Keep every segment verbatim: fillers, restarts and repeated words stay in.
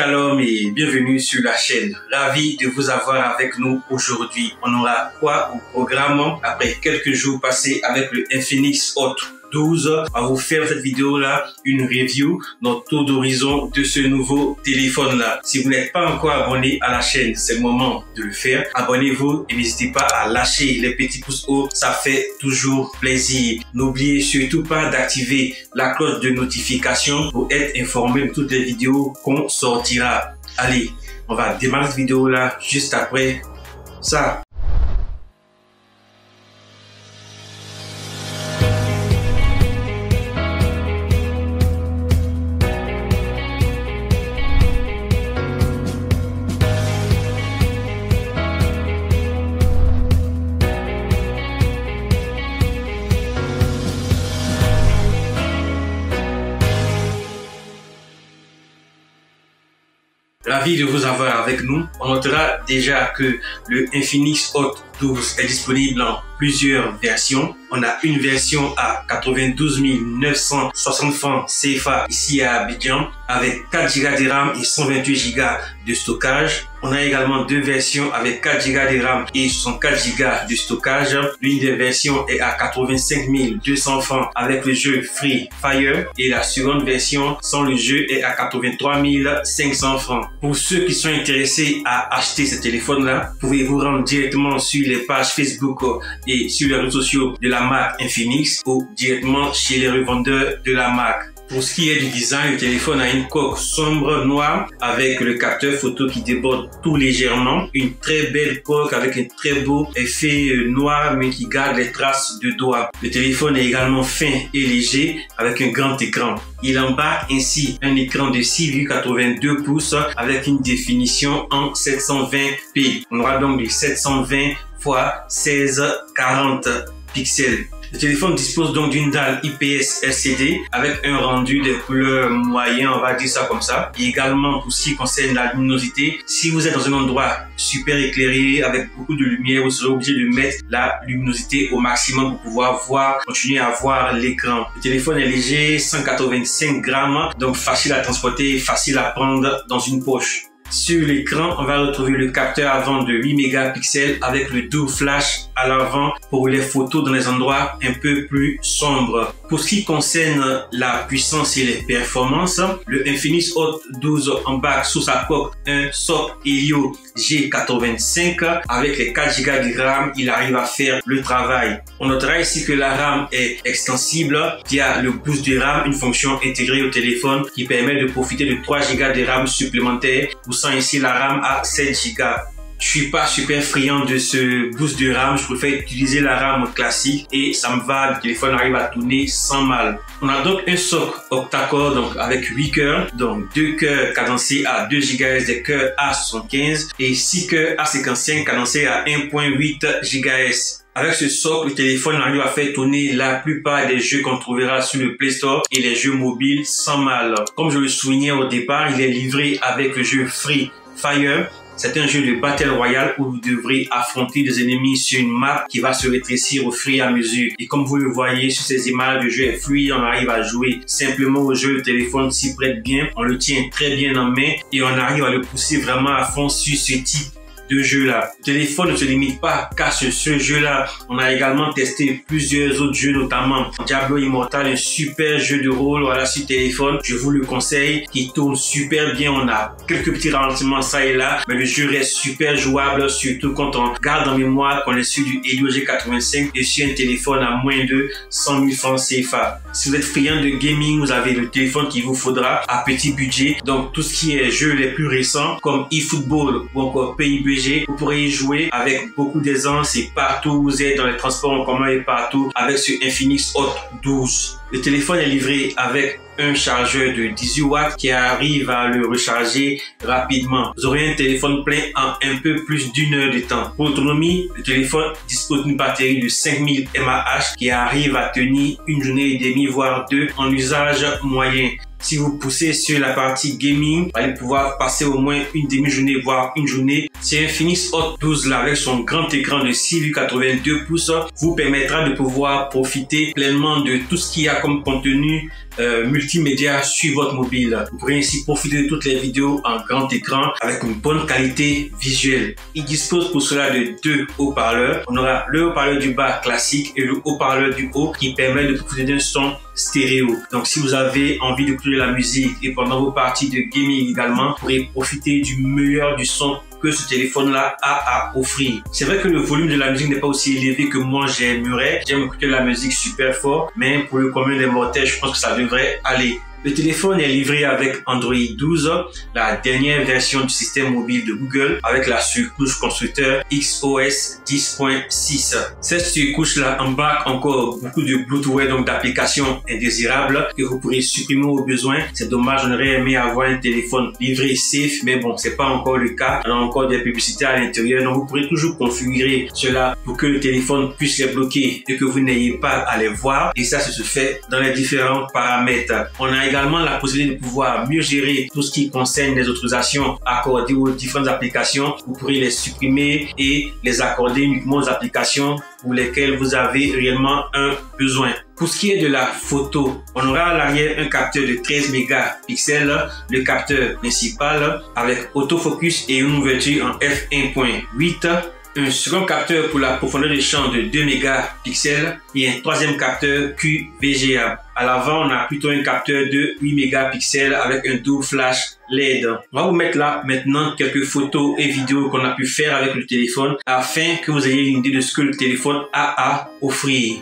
Shalom et bienvenue sur la chaîne. Ravi de vous avoir avec nous aujourd'hui. On aura quoi au programme après quelques jours passés avec le Infinix Hot douze. On va vous faire cette vidéo-là, une review, notre tour d'horizon de ce nouveau téléphone-là. Si vous n'êtes pas encore abonné à la chaîne, c'est le moment de le faire. Abonnez-vous et n'hésitez pas à lâcher les petits pouces hauts, ça fait toujours plaisir. N'oubliez surtout pas d'activer la cloche de notification pour être informé de toutes les vidéos qu'on sortira. Allez, on va démarrer cette vidéo-là juste après ça. Ravi de vous avoir avec nous. On notera déjà que le Infinix Hot douze est disponible en plusieurs versions. On a une version à quatre-vingt-douze mille neuf cent soixante francs C F A ici à Abidjan avec quatre gigas de RAM et cent vingt-huit gigas de stockage. On a également deux versions avec quatre gigas de RAM et soixante-quatre gigas de stockage. L'une des versions est à quatre-vingt-cinq mille deux cents francs avec le jeu Free Fire et la seconde version sans le jeu est à quatre-vingt-trois mille cinq cents francs. Pour ceux qui sont intéressés à acheter ce téléphone-là, vous pouvez vous rendre directement sur les pages Facebook et sur les réseaux sociaux de la marque Infinix ou directement chez les revendeurs de la marque. Pour ce qui est du design, le téléphone a une coque sombre noire avec le capteur photo qui déborde tout légèrement. Une très belle coque avec un très beau effet noir mais qui garde les traces de doigts. Le téléphone est également fin et léger avec un grand écran. Il embarque ainsi un écran de six virgule quatre-vingt-deux pouces avec une définition en sept cent vingt p. On aura donc du sept cent vingt par mille six cent quarante pixels. Le téléphone dispose donc d'une dalle I P S L C D avec un rendu de couleur moyen, on va dire ça comme ça. Et également, pour ce qui concerne la luminosité, si vous êtes dans un endroit super éclairé avec beaucoup de lumière, vous serez obligé de mettre la luminosité au maximum pour pouvoir voir, continuer à voir l'écran. Le téléphone est léger, cent quatre-vingt-cinq grammes, donc facile à transporter, facile à prendre dans une poche. Sur l'écran, on va retrouver le capteur avant de huit mégapixels avec le double flash à l'avant pour les photos dans les endroits un peu plus sombres. Pour ce qui concerne la puissance et les performances, le Infinix Hot douze embarque sous sa coque un soc Helio G quatre-vingt-cinq avec les quatre gigas de RAM, il arrive à faire le travail. On notera ici que la RAM est extensible via le boost de RAM, une fonction intégrée au téléphone qui permet de profiter de trois gigas de RAM supplémentaires, poussant ici la RAM à sept gigas. Je suis pas super friand de ce boost de RAM, je préfère utiliser la RAM classique et ça me va, le téléphone arrive à tourner sans mal. On a donc un soc octa-core donc avec huit cœurs, donc deux cœurs cadencés à deux gigahertz, des cœurs A soixante-quinze et six cœurs A cinquante-cinq cadencés à un virgule huit gigahertz. Avec ce soc, le téléphone arrive à faire tourner la plupart des jeux qu'on trouvera sur le Play Store et les jeux mobiles sans mal. Comme je le soulignais au départ, il est livré avec le jeu Free Fire. C'est un jeu de Battle Royale où vous devrez affronter des ennemis sur une map qui va se rétrécir au fur et à mesure. Et comme vous le voyez sur ces images, le jeu est fluide, on arrive à jouer simplement au jeu, le téléphone s'y prête bien, on le tient très bien en main et on arrive à le pousser vraiment à fond sur ce type de jeu-là. Le téléphone ne se limite pas qu'à ce, ce jeu-là. On a également testé plusieurs autres jeux, notamment Diablo Immortal, un super jeu de rôle, voilà, sur téléphone. Je vous le conseille, qui tourne super bien. On a quelques petits ralentissements, ça et là, mais le jeu reste super jouable, surtout quand on garde en mémoire qu'on est sur du Helio G quatre-vingt-cinq et sur un téléphone à moins de cent mille francs C F A. Si vous êtes friand de gaming, vous avez le téléphone qu'il vous faudra à petit budget. Donc, tout ce qui est jeux les plus récents, comme eFootball ou encore P U B G, vous pourrez y jouer avec beaucoup d'aisance et partout où vous êtes, dans les transports en commun et partout, avec ce Infinix Hot douze. Le téléphone est livré avec un chargeur de dix-huit watts qui arrive à le recharger rapidement. Vous aurez un téléphone plein en un peu plus d'une heure de temps. Pour l'autonomie, le téléphone dispose d'une batterie de cinq mille milliampères heure qui arrive à tenir une journée et demie, voire deux, en usage moyen. Si vous poussez sur la partie gaming, vous allez pouvoir passer au moins une demi-journée, voire une journée. C'est Infinix Hot douze là, avec son grand écran de six virgule quatre-vingt-deux pouces, vous permettra de pouvoir profiter pleinement de tout ce qu'il y a comme contenu euh, multimédia sur votre mobile. Vous pourrez ainsi profiter de toutes les vidéos en grand écran avec une bonne qualité visuelle. Il dispose pour cela de deux haut-parleurs. On aura le haut-parleur du bas classique et le haut-parleur du haut qui permet de profiter d'un son stéréo. Donc si vous avez envie d'écouter la musique et pendant vos parties de gaming également, vous pourrez profiter du meilleur du son que ce téléphone-là a à offrir. C'est vrai que le volume de la musique n'est pas aussi élevé que moi j'aimerais. J'aime écouter la musique super fort, mais pour le commun des mortels, je pense que ça devrait aller. Le téléphone est livré avec Android douze, la dernière version du système mobile de Google, avec la surcouche constructeur X O S dix point six. Cette surcouche-là embarque encore beaucoup de bloatware, donc d'applications indésirables que vous pourrez supprimer au besoin. C'est dommage, on aurait aimé avoir un téléphone livré safe, mais bon, c'est pas encore le cas. On a encore des publicités à l'intérieur, donc vous pourrez toujours configurer cela pour que le téléphone puisse les bloquer et que vous n'ayez pas à les voir. Et ça, ça se fait dans les différents paramètres. On a également la possibilité de pouvoir mieux gérer tout ce qui concerne les autorisations accordées aux différentes applications. Vous pourrez les supprimer et les accorder uniquement aux applications pour lesquelles vous avez réellement un besoin. Pour ce qui est de la photo, on aura à l'arrière un capteur de treize mégapixels, le capteur principal avec autofocus et une ouverture en f un point huit. Un second capteur pour la profondeur de champ de deux mégapixels et un troisième capteur Q V G A. À l'avant, on a plutôt un capteur de huit mégapixels avec un double flash L E D. On va vous mettre là maintenant quelques photos et vidéos qu'on a pu faire avec le téléphone afin que vous ayez une idée de ce que le téléphone a à offrir.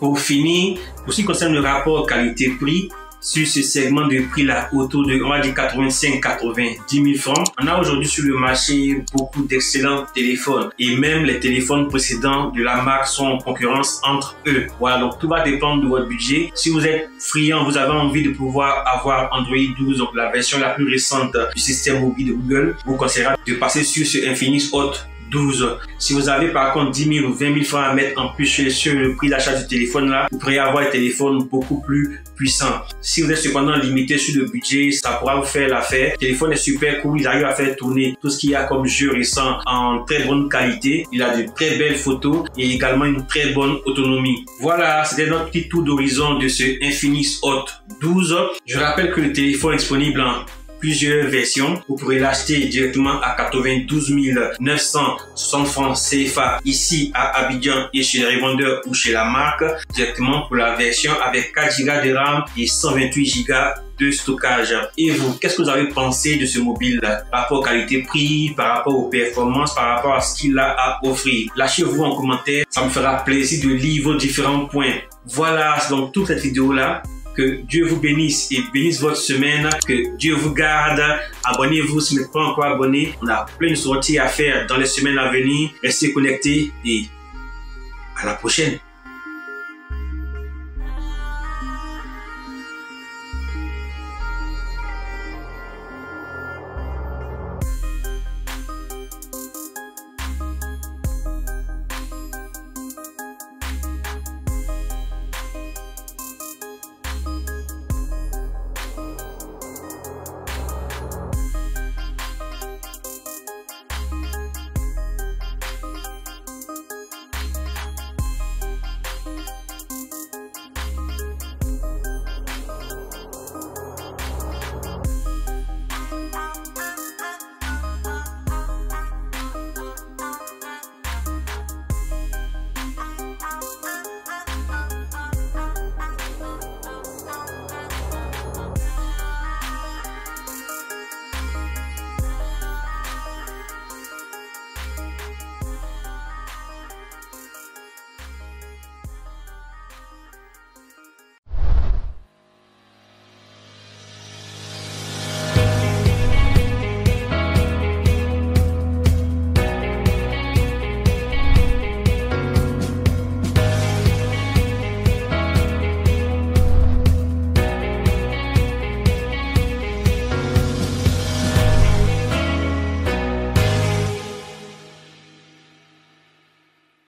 Pour finir, pour ce qui concerne le rapport qualité-prix, sur ce segment de prix là autour de, on va dire, quatre-vingt-cinq à quatre-vingt-dix mille francs, on a aujourd'hui sur le marché beaucoup d'excellents téléphones et même les téléphones précédents de la marque sont en concurrence entre eux. Voilà, donc tout va dépendre de votre budget. Si vous êtes friand, vous avez envie de pouvoir avoir Android douze, donc la version la plus récente du système mobile de Google, vous conseillera de passer sur ce Infinix Hot douze. Si vous avez par contre dix mille ou vingt mille francs à mettre en plus sur le prix d'achat du téléphone là, vous pourrez avoir un téléphone beaucoup plus puissant. Si vous êtes cependant limité sur le budget, ça pourra vous faire l'affaire. Le téléphone est super cool, il arrive à faire tourner tout ce qu'il y a comme jeu récent en très bonne qualité. Il a de très belles photos et également une très bonne autonomie. Voilà, c'était notre petit tour d'horizon de ce Infinix Hot douze. Je rappelle que le téléphone est disponible en plusieurs versions. Vous pourrez l'acheter directement à quatre-vingt-douze mille neuf cent soixante francs C F A ici à Abidjan et chez les revendeurs ou chez la marque, directement pour la version avec quatre gigas de RAM et cent vingt-huit gigas de stockage. Et vous, qu'est-ce que vous avez pensé de ce mobile là, par rapport qualité-prix, par rapport aux performances, par rapport à ce qu'il a à offrir? Lâchez-vous en commentaire, ça me fera plaisir de lire vos différents points. Voilà, c'est donc toute cette vidéo là. Que Dieu vous bénisse et bénisse votre semaine. Que Dieu vous garde. Abonnez-vous si vous n'êtes pas encore abonné. On a plein de sorties à faire dans les semaines à venir. Restez connectés et à la prochaine.